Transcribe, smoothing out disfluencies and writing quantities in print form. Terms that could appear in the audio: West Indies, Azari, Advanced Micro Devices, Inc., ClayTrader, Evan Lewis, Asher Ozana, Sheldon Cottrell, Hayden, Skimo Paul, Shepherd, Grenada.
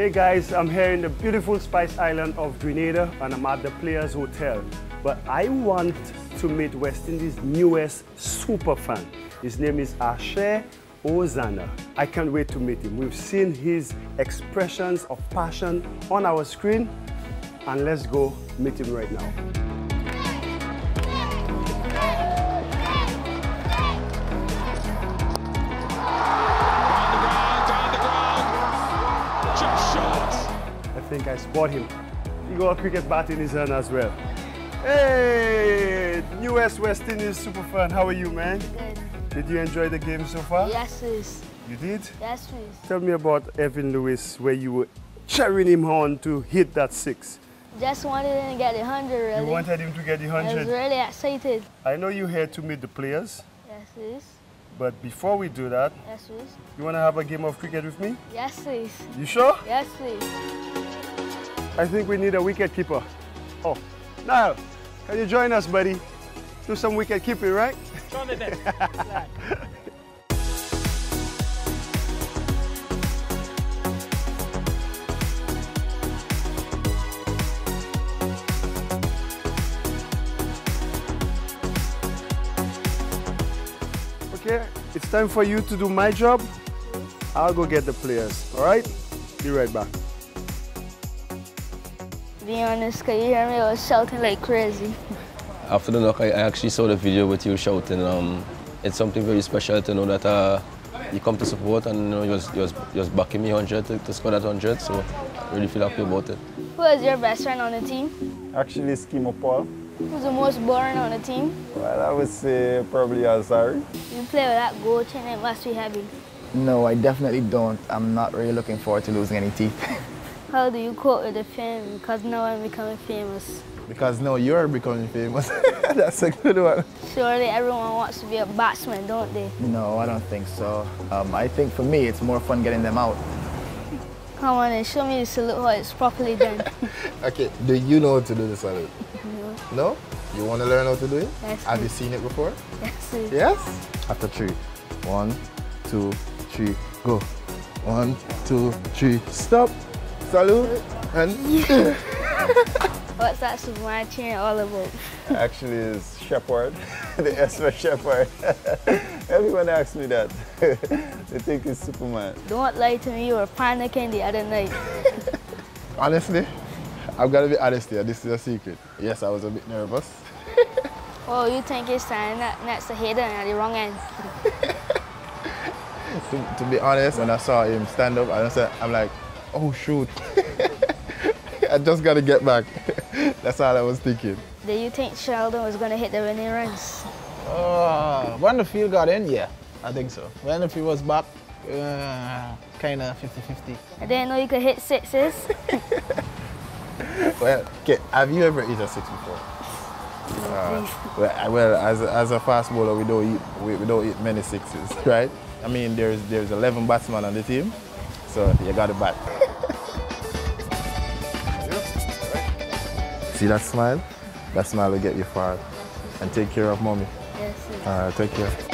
Hey guys, I'm here in the beautiful Spice Island of Grenada and I'm at the Players Hotel. But I want to meet West Indies' newest super fan. His name is Asher Ozana. I can't wait to meet him. We've seen his expressions of passion on our screen and let's go meet him right now. I think I spot him. He got a cricket bat in his hand as well. Hey, newest West Indies super fan. How are you, man? Good. Did you enjoy the game so far? Yes, please. You did? Yes, please. Tell me about Evan Lewis, where you were cheering him on to hit that six. Just wanted him to get the 100, really. You wanted him to get the 100. I was really excited. I know you're here to meet the players. Yes, please. But before we do that, yes, please. You want to have a game of cricket with me? Yes, please. You sure? Yes, please. I think we need a wicket keeper. Oh, now, can you join us, buddy? Do some wicket keeping, right? Come in there. Okay, it's time for you to do my job. I'll go get the players, all right? Be right back. Being honest, can you hear me? I was shouting like crazy. After the knock, I actually saw the video with you shouting. It's something very special to know that you come to support and you know you was backing me 100 to score that 100. So I really feel happy about it. Who is your best friend on the team? Actually, Skimo Paul. Who's the most boring on the team? Well, I would say probably Azari. You play with that goal chain, it must be heavy. No, I definitely don't. I'm not really looking forward to losing any teeth. How do you cope with the fame? Because now I'm becoming famous. Because now you're becoming famous. That's a good one. Surely everyone wants to be a batsman, don't they? No, I don't think so. I think for me, it's more fun getting them out. Come on and show me the salute how it's properly done. Okay, do you know how to do the salute? No. No? You want to learn how to do it? Yes. Have you seen it before? Yes. Yes? After three. One, two, three, go. One, two, three, stop. Salute and... What's that Superman cheering all about? Actually, it's Shepherd, the S for Shepherd. Everyone asks me that. They think it's Superman. Don't lie to me, you were panicking the other night. Honestly, I've got to be honest here, this is a secret. Yes, I was a bit nervous. Oh, you think it's standing next to Hayden at the wrong end? To be honest, when I saw him stand up, I'm like, oh shoot, I just got to get back. That's all I was thinking. Do you think Sheldon was going to hit the winning runs? When the field got in, yeah, I think so. When the field was back, kind of 50-50. I didn't know you could hit sixes. Well, okay, have you ever eaten a six before? Well, as a fast bowler, we don't eat many sixes, right? I mean, there's 11 batsmen on the team, so you got it back. See that smile? That smile will get you far. And take care of mommy. Yes, yes. Take care.